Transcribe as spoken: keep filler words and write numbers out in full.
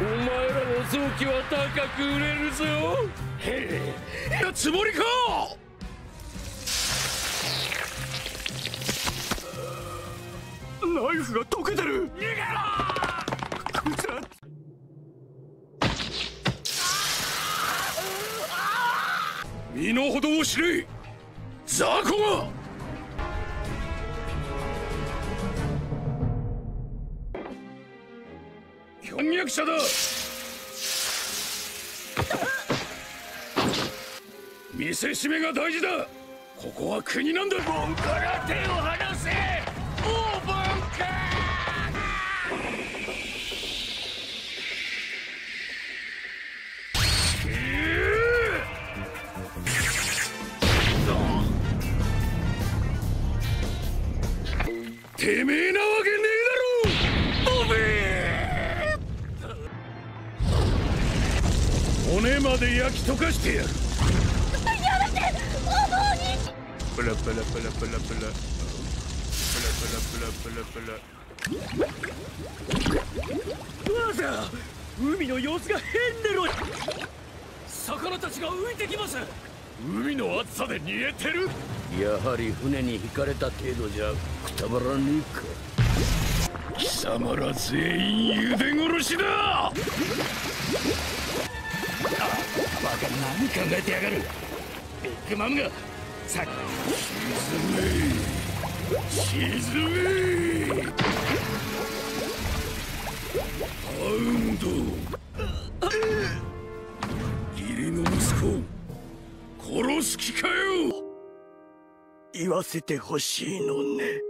お前らの臓器は高く売れるぞ。へえ、いやつもりか。ナイフが溶けてる。逃げろ。身の程を知れ、雑魚が。反逆者だ。見せしめが大事だ。ここは国なんだ。ボンから手を離せ。オーボンか。てめえなわけねえだろ。おめえ骨まで焼き溶かしてやる。やめて、お坊に。プラプラプラプラプラプラプラプラプラ。わざ海の様子が変でろ。魚たちが浮いてきます。海の暑さで煮えてる。やはり船に引かれた程度じゃくたばらねえか。貴様ら全員ゆで殺しだ。あ、バカ、何考えてやがる。ビッグマムがさっ沈め沈めパウンド。義理の息子を殺す気かよ。言わせてほしいのね。